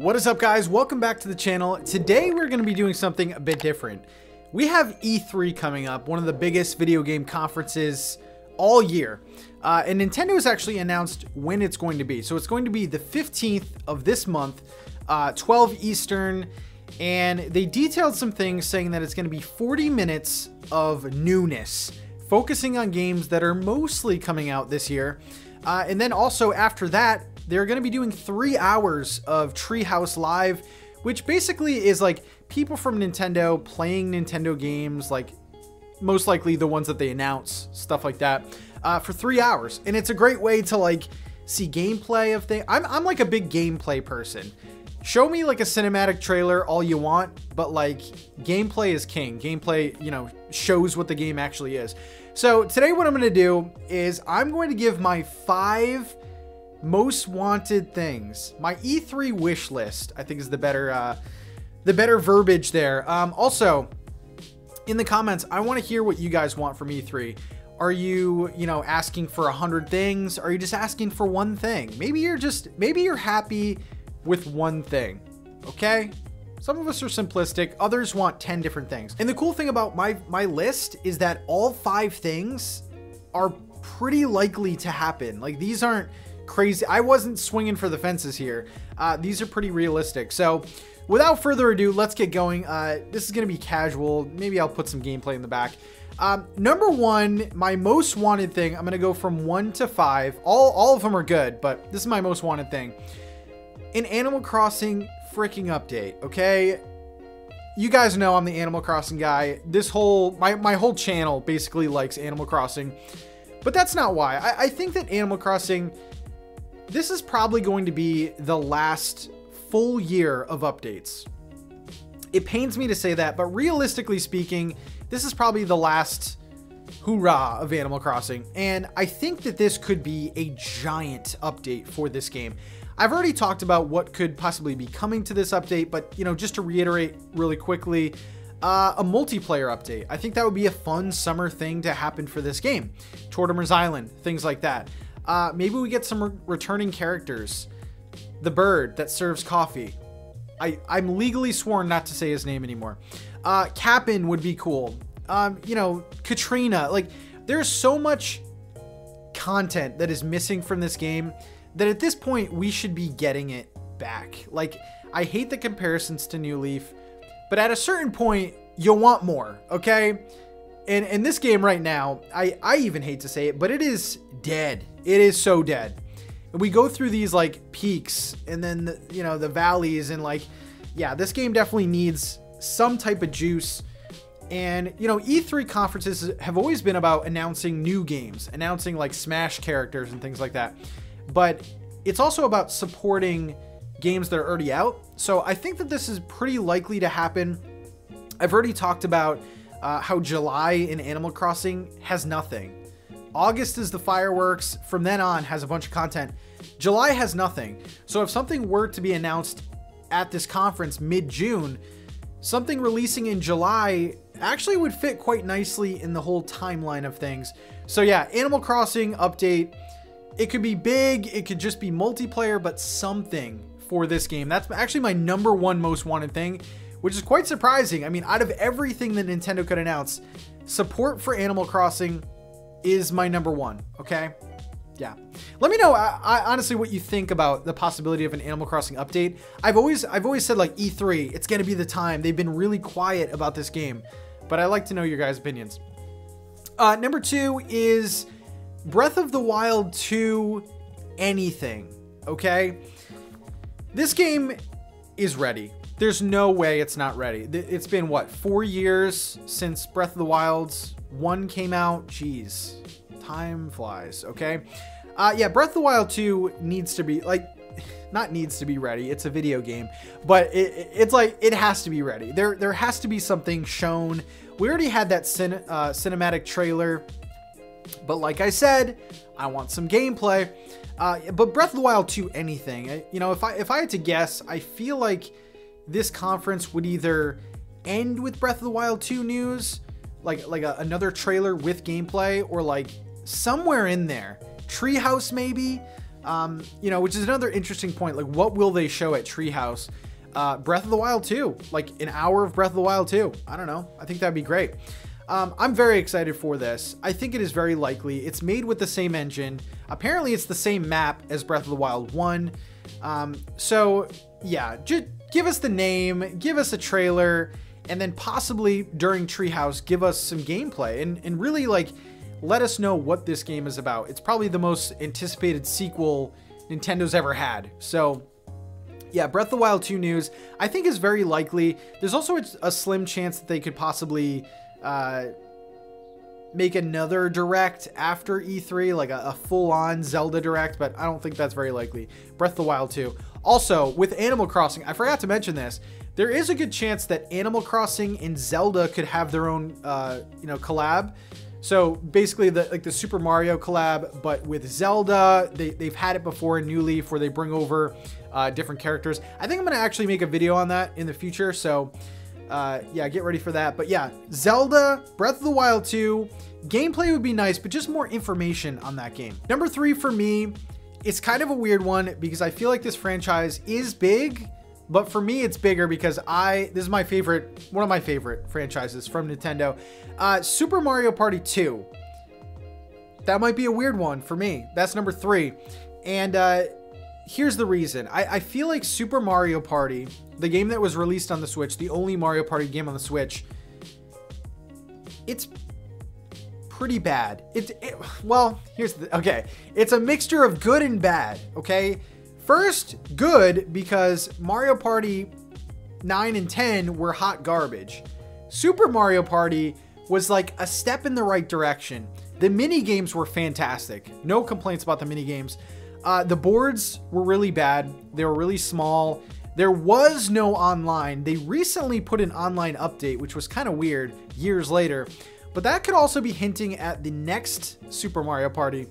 What is up, guys? Welcome back to the channel. Today we're going to be doing something a bit different. We have E3 coming up, one of the biggest video game conferences all year, and Nintendo has actually announced when it's going to be. So it's going to be the 15th of this month, 12 Eastern, and they detailed some things saying that it's going to be 40 minutes of newness, focusing on games that are mostly coming out this year, and then also after that they're going to be doing 3 hours of Treehouse Live, which basically is like people from Nintendo playing Nintendo games, like most likely the ones that they announce, stuff like that, for 3 hours. And it's a great way to like see gameplay of things. I'm like a big gameplay person. Show me like a cinematic trailer all you want, but like gameplay is king. Gameplay, you know, shows what the game actually is. So today what I'm going to do is I'm going to give my 5 most wanted things, my E3 wish list, I think is the better verbiage there. Also, in the comments, I want to hear what you guys want from E3. Are you asking for 100 things? Are you just asking for one thing? Maybe you're happy with one thing. Okay, some of us are simplistic. Others want 10 different things. And the cool thing about my list is that all 5 things are pretty likely to happen. Like, these aren't crazy. I wasn't swinging for the fences here. These are pretty realistic. So without further ado, let's get going. This is going to be casual. Maybe I'll put some gameplay in the back. Number 1, my most wanted thing. I'm going to go from 1 to 5. All of them are good, but this is my most wanted thing. An Animal Crossing freaking update. Okay. You guys know I'm the Animal Crossing guy. This whole, my whole channel basically likes Animal Crossing, but that's not why. I think that Animal Crossing, this is probably going to be the last full year of updates. It pains me to say that, but realistically speaking, this is probably the last hoorah of Animal Crossing. And I think that this could be a giant update for this game. I've already talked about what could possibly be coming to this update, but you know, just to reiterate really quickly, a multiplayer update. I think that would be a fun summer thing to happen for this game. Tortimer's Island, things like that. Maybe we get some returning characters. The bird that serves coffee. I'm legally sworn not to say his name anymore. Cap'n would be cool. You know, Katrina. Like, there's so much content that is missing from this game that at this point we should be getting it back. Like, I hate the comparisons to New Leaf, but at a certain point you'll want more, okay? And this game right now, I even hate to say it, but it is dead. It is so dead. And we go through these like peaks and then the valleys, and like, yeah, this game definitely needs some type of juice. And you know, E3 conferences have always been about announcing new games, announcing like Smash characters and things like that. But it's also about supporting games that are already out. So I think that this is pretty likely to happen. I've already talked about how July in Animal Crossing has nothing. August is the fireworks, from then on has a bunch of content. July has nothing. So if something were to be announced at this conference mid-June, something releasing in July actually would fit quite nicely in the whole timeline of things. So yeah, Animal Crossing update. It could be big, it could just be multiplayer, but something for this game. That's actually my number 1 most wanted thing, which is quite surprising. I mean, out of everything that Nintendo could announce, support for Animal Crossing is my number 1, okay? Yeah. Let me know, I honestly, what you think about the possibility of an Animal Crossing update. I've always said, like, E3, it's gonna be the time. They've been really quiet about this game, but I like to know your guys' opinions. Number 2 is Breath of the Wild 2 anything, okay? This game is ready. There's no way it's not ready. It's been, what, 4 years since Breath of the Wild's 1 came out. Jeez, time flies. Okay. Yeah, Breath of the Wild 2 needs to be, like, not needs to be ready. It's a video game, but it's like, it has to be ready. There has to be something shown. We already had that cinematic trailer, but like I said, I want some gameplay. But Breath of the Wild 2 anything, you know, if I had to guess, I feel like this conference would either end with Breath of the Wild 2 news, like another trailer with gameplay, or like somewhere in there, Treehouse maybe, You know, which is another interesting point. Like, what will they show at Treehouse? Breath of the Wild 2, like an hour of Breath of the Wild 2. I don't know. I think that'd be great. I'm very excited for this. I think it is very likely. It's made with the same engine. Apparently it's the same map as Breath of the Wild 1. So yeah, just give us the name, give us a trailer, and then possibly during Treehouse, give us some gameplay and really like let us know what this game is about. It's probably the most anticipated sequel Nintendo's ever had. So yeah, Breath of the Wild 2 news, I think is very likely. There's also a slim chance that they could possibly make another direct after E3, like a full-on Zelda direct, but I don't think that's very likely. Breath of the Wild 2. Also, with Animal Crossing, I forgot to mention this, there is a good chance that Animal Crossing and Zelda could have their own, you know, collab. So basically, the Super Mario collab, but with Zelda. They've had it before in New Leaf, where they bring over different characters. I think I'm gonna actually make a video on that in the future. So yeah, get ready for that. But yeah, Zelda, Breath of the Wild 2, gameplay would be nice, but just more information on that game. Number 3 for me, it's kind of a weird one because I feel like this franchise is big, but for me, it's bigger because this is my favorite, one of my favorite franchises from Nintendo. Super Mario Party 2. That might be a weird one for me. That's number 3. And here's the reason. I feel like Super Mario Party, the game that was released on the Switch, the only Mario Party game on the Switch, it's pretty bad. Well, here's the, okay. It's a mixture of good and bad, okay? First, good, because Mario Party 9 and 10 were hot garbage. Super Mario Party was like a step in the right direction. The minigames were fantastic. No complaints about the minigames. The boards were really bad. They were really small. There was no online. They recently put an online update, which was kind of weird years later. But that could also be hinting at the next Super Mario Party.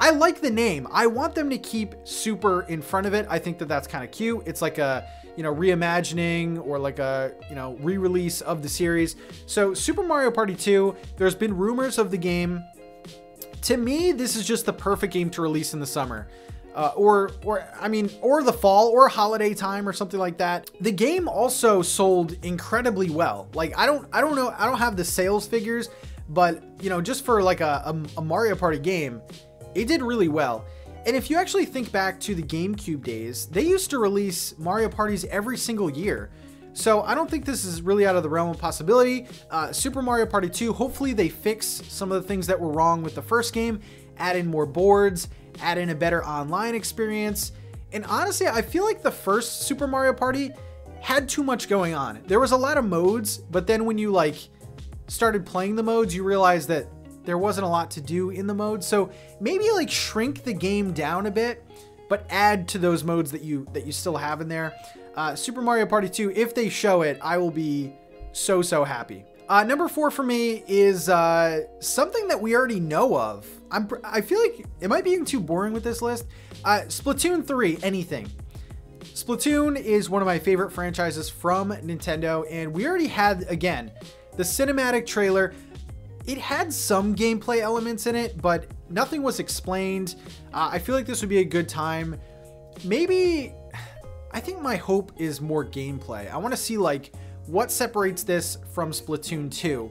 I like the name. I want them to keep Super in front of it. I think that that's kind of cute. It's like a, you know, reimagining or like a, you know, re-release of the series. So Super Mario Party 2, there's been rumors of the game. To me, this is just the perfect game to release in the summer. Or the fall or holiday time or something like that. The game also sold incredibly well. Like, I don't know, I don't have the sales figures, but you know, just for like a Mario Party game, it did really well. And if you actually think back to the GameCube days, they used to release Mario Parties every single year. So I don't think this is really out of the realm of possibility. Super Mario Party 2, hopefully they fix some of the things that were wrong with the first game, add in more boards, add in a better online experience. And honestly, I feel like the first Super Mario Party had too much going on. There was a lot of modes, but then when you like started playing the modes, you realized that there wasn't a lot to do in the mode. So maybe like shrink the game down a bit, but add to those modes that you still have in there. Super Mario Party 2, if they show it, I will be so, so happy. Number 4 for me is something that we already know of. I feel like it might be even too boring with this list. Splatoon 3, anything. Splatoon is one of my favorite franchises from Nintendo, and we already had, again, the cinematic trailer. It had some gameplay elements in it, but nothing was explained. I feel like this would be a good time. Maybe, I think my hope is more gameplay. I want to see like what separates this from Splatoon 2.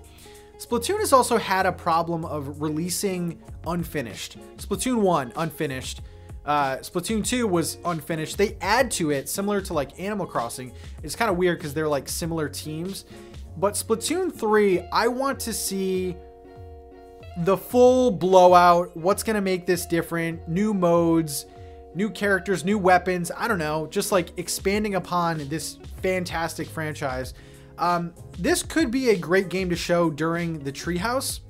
Splatoon has also had a problem of releasing unfinished. Splatoon 1, unfinished. Splatoon 2 was unfinished. They add to it, similar to like Animal Crossing. It's kind of weird because they're like similar teams. But Splatoon 3, I want to see the full blowout. What's going to make this different? New modes, new characters, new weapons. I don't know. Just like expanding upon this fantastic franchise. This could be a great game to show during the Treehouse.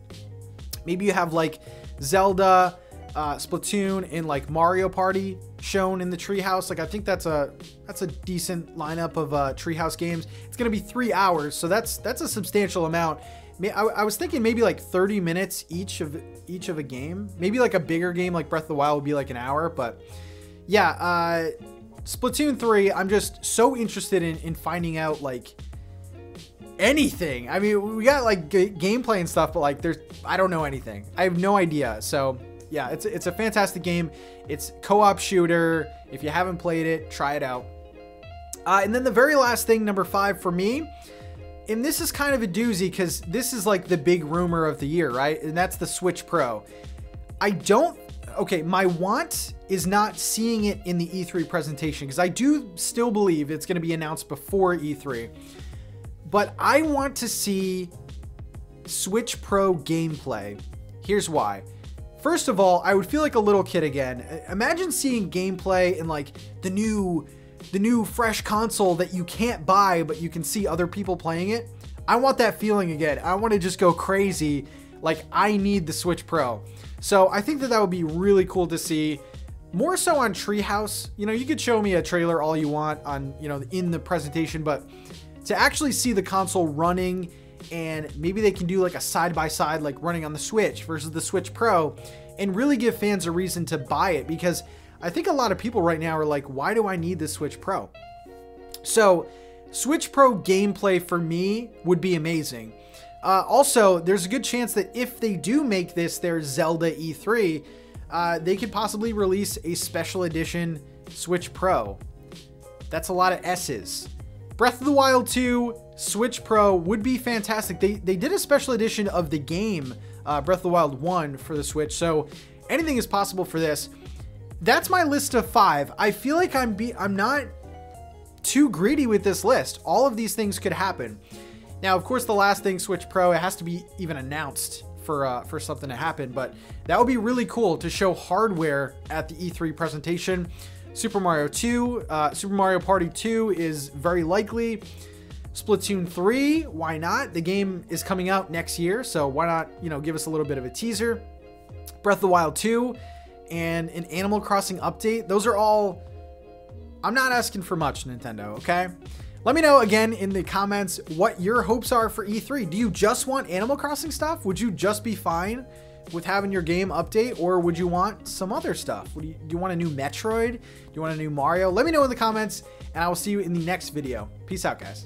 Maybe you have like Zelda, Splatoon, and like Mario Party shown in the Treehouse. Like I think that's a decent lineup of Treehouse games. It's gonna be 3 hours, so that's a substantial amount. I was thinking maybe like 30 minutes each of a game. Maybe like a bigger game like Breath of the Wild would be like an hour, but yeah, Splatoon 3, I'm just so interested in finding out like anything. I mean, we got like gameplay and stuff, but like I don't know anything. I have no idea. So yeah, it's a fantastic game. It's co-op shooter. If you haven't played it, try it out. And then the very last thing, number 5 for me, and this is kind of a doozy because this is like the big rumor of the year, right? And that's the Switch Pro. Okay, my want is not seeing it in the E3 presentation because I do still believe it's going to be announced before E3. But I want to see Switch Pro gameplay. Here's why. First of all, I would feel like a little kid again. Imagine seeing gameplay in like the new fresh console that you can't buy, but you can see other people playing it. I want that feeling again. I want to just go crazy. Like, I need the Switch Pro. So I think that that would be really cool to see. More so on Treehouse. You know, you could show me a trailer all you want on, you know, in the presentation, but to actually see the console running, and maybe they can do like a side-by-side, like running on the Switch versus the Switch Pro, and really give fans a reason to buy it, because I think a lot of people right now are like, why do I need the Switch Pro? So Switch Pro gameplay for me would be amazing. Also, there's a good chance that if they do make this their Zelda E3, they could possibly release a special edition Switch Pro. That's a lot of S's. Breath of the Wild 2 Switch Pro would be fantastic. They did a special edition of the game, Breath of the Wild 1 for the Switch, so anything is possible for this. That's my list of 5. I feel like I'm not too greedy with this list. All of these things could happen. Now, of course, the last thing, Switch Pro, it has to be even announced for something to happen, but that would be really cool to show hardware at the E3 presentation. Super Mario 2, Super Mario Party 2 is very likely. Splatoon 3, why not? The game is coming out next year, so why not, you know, give us a little bit of a teaser. Breath of the Wild 2 and an Animal Crossing update. Those are all, I'm not asking for much, Nintendo, okay? Let me know again in the comments what your hopes are for E3. Do you just want Animal Crossing stuff? Would you just be fine with having your game update, or would you want some other stuff? Do you want a new Metroid? Do you want a new Mario? Let me know in the comments, and I will see you in the next video. Peace out, guys.